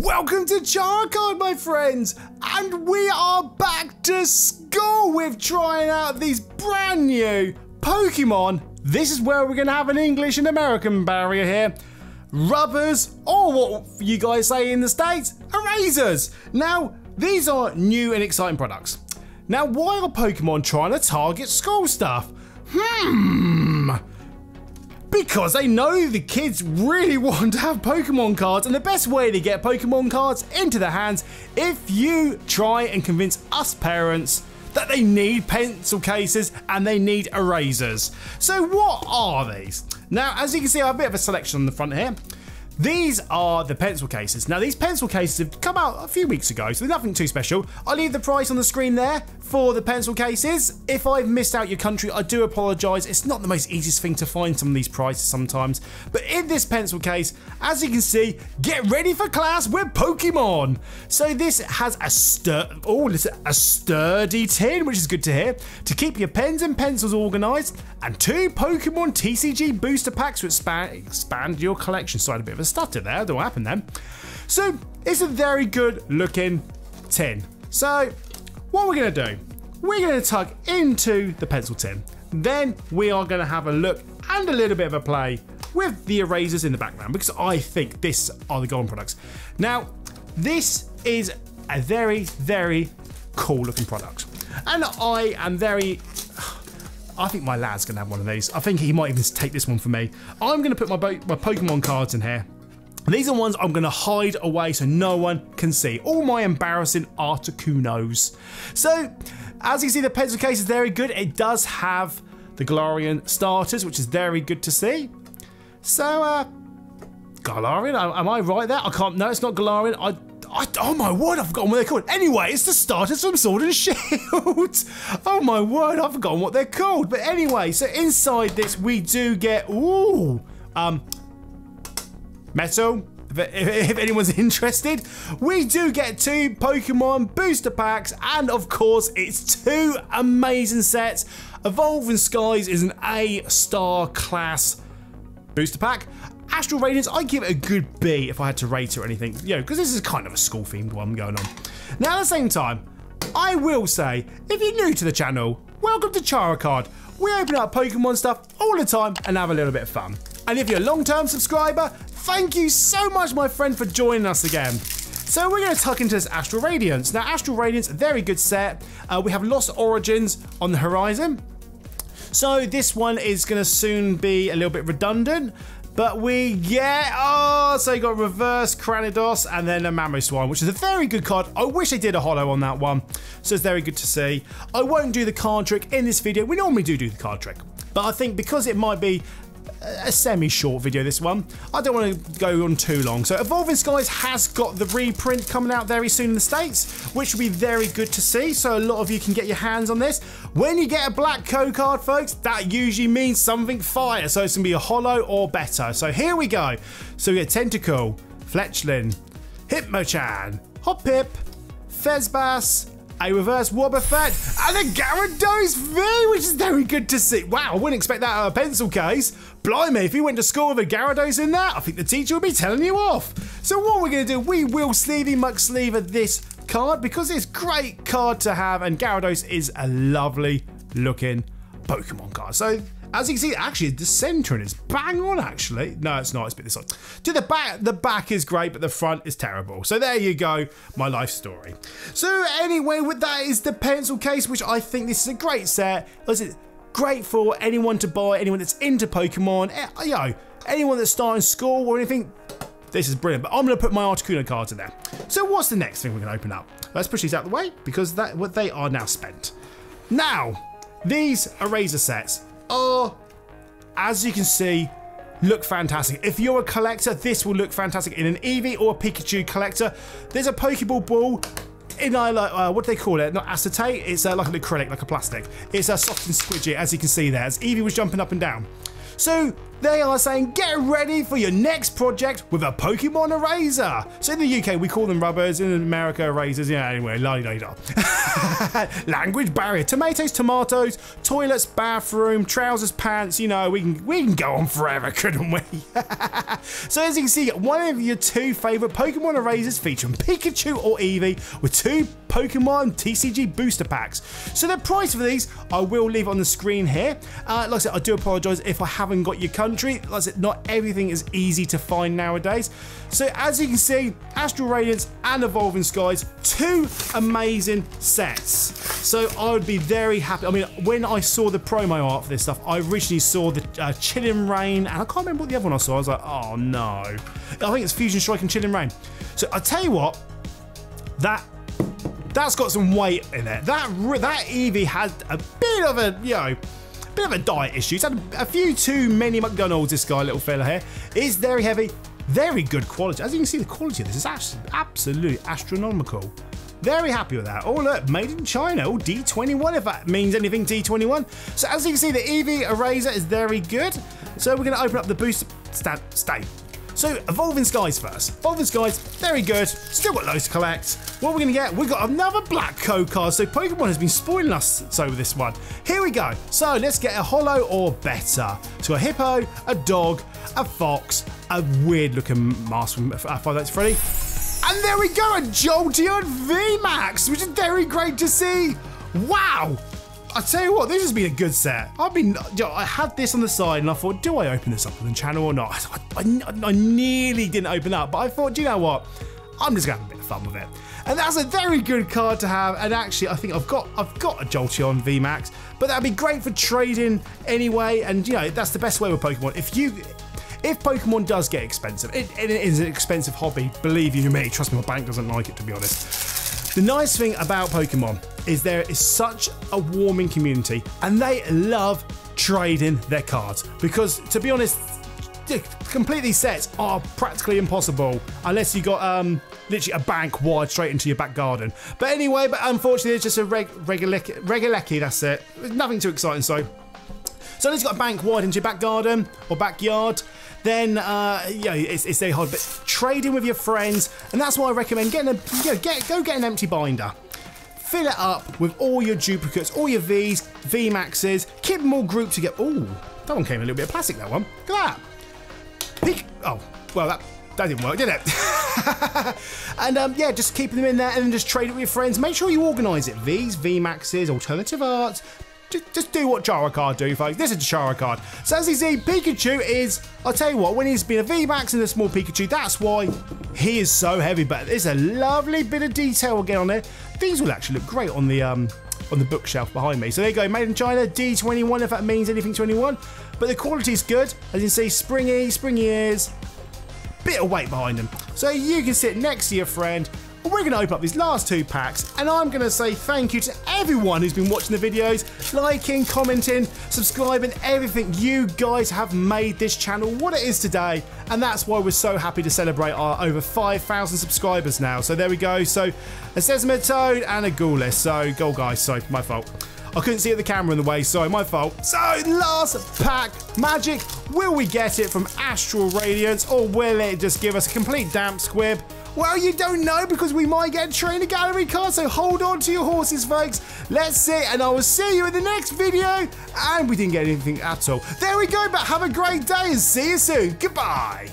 Welcome to Chari Card, my friends, and we are back to school with trying out these brand new Pokemon. This is where we're going to have an English and American barrier here. Rubbers, or what you guys say in the States, erasers. Now, these are new and exciting products. Now, why are Pokemon trying to target school stuff? Because they know the kids really want to have Pokemon cards, and the best way to get Pokemon cards into their hands if you try and convince us parents that they need pencil cases and they need erasers. So what are these? Now, as you can see, I have a bit of a selection on the front here. These are the pencil cases. Now, these pencil cases have come out a few weeks ago, so nothing too special. I'll leave the price on the screen there for the pencil cases. If I've missed out your country, I do apologise. It's not the most easiest thing to find some of these prices sometimes. But in this pencil case, as you can see, get ready for class with Pokemon. So this has a sturdy tin, which is good to hear, to keep your pens and pencils organised, and two Pokemon TCG booster packs to expand your collection. So I had a bit of a stutter there, that'll happen then. So it's a very good looking tin. So what we're going to do, we're going to tuck into the pencil tin. Then we are going to have a look and a little bit of a play with the erasers in the background, because I think these are the golden products. Now, this is a very, very cool looking product. And I think my lad's going to have one of these. I think he might even take this one for me. I'm going to put my Pokemon cards in here. These are ones I'm going to hide away so no one can see. All my embarrassing Articunos. So, as you can see, the pencil case is very good. It does have the Galarian starters, which is very good to see. So, Galarian, am I right there? I can't, no, it's not Galarian. Oh my word, I've forgotten what they're called. Anyway, it's the starters from Sword and Shield. Oh my word, I've forgotten what they're called. But anyway, so inside this, we do get, metal, if anyone's interested. We do get two Pokemon booster packs, and of course, it's two amazing sets. Evolving Skies is an A-star class booster pack. Astral Radiance, I give it a good B if I had to rate it or anything, you know, because this is kind of a school-themed one going on. Now, at the same time, I will say, if you're new to the channel, welcome to Chari Card. We open up Pokemon stuff all the time and have a little bit of fun. And if you're a long-term subscriber, thank you so much, my friend, for joining us again. So we're going to tuck into this Astral Radiance. Now, Astral Radiance, a very good set. We have Lost Origins on the horizon. So this one is going to soon be a little bit redundant. But we get, so you got reverse Cranidos and then a Mamoswine, which is a very good card. I wish they did a holo on that one, so it's very good to see. I won't do the card trick in this video. We normally do the card trick, but I think because it might be a semi-short video, this one, I don't want to go on too long. So Evolving Skies has got the reprint coming out very soon in the States, which will be very good to see, so a lot of you can get your hands on this. When you get a black code card, folks, that usually means something fire, so it's going to be a holo or better. So here we go. So we get Tentacool, Fletchling, Hitmonchan, Hoppip, Fezbas, a reverse Wobbuffet, and a Gyarados V, which is very good to see. Wow, I wouldn't expect that out of a pencil case. Blimey, if you went to school with a Gyarados in that, I think the teacher would be telling you off. So what we're going to do, we will sleevey mucksleever this card, because it's a great card to have, and Gyarados is a lovely looking Pokemon card. So as you can see, actually the centering is bang on. Actually, no, it's not. It's a bit this side. To the back is great, but the front is terrible. So there you go, my life story. So anyway, with that is the pencil case, which I think this is a great set. It's great for anyone to buy, anyone that's into Pokemon, you know, anyone that's starting school or anything. This is brilliant. But I'm going to put my Articuno cards in there. So what's the next thing we're going to open up? Let's push these out of the way, because that what they are now spent. Now, these eraser sets are, as you can see, look fantastic. If you're a collector, this will look fantastic in an Eevee or a Pikachu collector. There's a Pokeball ball in what do they call it? Not acetate, it's like an acrylic, like a plastic. It's soft and squidgy, as you can see there, as Eevee was jumping up and down. So They are saying get ready for your next project with a Pokemon eraser. So in the UK we call them rubbers, in America erasers, yeah, anyway, la-di-da-di-da. Language barrier. Tomatoes, tomatoes, toilets, bathroom, trousers, pants, you know, we can go on forever, couldn't we? So as you can see, one of your two favourite Pokemon erasers featuring Pikachu or Eevee with two Pokemon TCG booster packs. So the price for these I will leave on the screen here. Like I said, I do apologise if I haven't got your country. Like I said, not everything is easy to find nowadays. So as you can see, Astral Radiance and Evolving Skies, two amazing sets. So I would be very happy. I mean, when I saw the promo art for this stuff, I originally saw the Chillin' Rain, and I can't remember what the other one I saw. I was like, oh no. I think it's Fusion Strike and Chillin' Rain. So I tell you what, that's got some weight in it. That Eevee had a bit of a, you know, bit of a diet issue. He's had a few too many McDonald's, this guy, little fella here. It's very heavy, very good quality. As you can see, the quality of this is absolutely astronomical. Very happy with that. Oh look, made in China, all D21, if that means anything, D21. So as you can see, the Eevee eraser is very good. So we're gonna open up the booster stand. So, Evolving Skies first. Evolving Skies, very good. Still got loads to collect. What are we going to get? We've got another black code card. So, Pokemon has been spoiling us with this one. Here we go. So, let's get a holo or better. So, a hippo, a dog, a fox, a weird looking mask from Five Nights Freddy. And there we go, a Jolteon VMAX, which is very great to see. Wow. I tell you what, this has been a good set. I had this on the side and I thought, do I open this up on the channel or not? I nearly didn't open up, but I thought, do you know what? I'm just gonna have a bit of fun with it. And that's a very good card to have. And actually, I think I've got a Jolteon VMAX, but that'd be great for trading anyway. And you know, that's the best way with Pokemon. If Pokemon does get expensive, it is an expensive hobby. Believe you me, trust me, my bank doesn't like it, to be honest. The nice thing about Pokemon is there is such a warming community and they love trading their cards because, to be honest, complete these sets are practically impossible unless you got literally a bank wired straight into your back garden. But anyway, but unfortunately it's just a Regieleki, that's it. Nothing too exciting, so unless you've got a bank wired into your back garden or backyard, then yeah, it's very hard. But trading with your friends, and that's why I recommend getting go get an empty binder, fill it up with all your duplicates, all your V's, VMAXs, keep them all grouped together. Oh, that one came in a little bit of plastic. That one, look at that. Oh, well that didn't work, did it? And yeah, just keep them in there and then just trade it with your friends. Make sure you organise it. V's, VMAXs, alternative arts. Just do what Chari Card do, folks. This is Chari Card. So as you see, Pikachu is, I'll tell you what, when he's been a VMAX and a small Pikachu, that's why he is so heavy. But there's a lovely bit of detail again on there. These will actually look great on the bookshelf behind me. So there you go, made in China, D21, if that means anything, 21. But the quality is good. As you can see, springy ears, bit of weight behind them. So you can sit next to your friend. We're going to open up these last two packs, and I'm going to say thank you to everyone who's been watching the videos, liking, commenting, subscribing, everything. You guys have made this channel what it is today, and that's why we're so happy to celebrate our over 5,000 subscribers now. So there we go. So a Sesamitoad and a Ghoulish. So go guys. So my fault. I couldn't see it, the camera in the way, so my fault. So last pack, magic. Will we get it from Astral Radiance, or will it just give us a complete damp squib? Well, you don't know, because we might get a trainer gallery card, so hold on to your horses, folks. Let's see, and I will see you in the next video. And we didn't get anything at all. There we go, but have a great day and see you soon. Goodbye.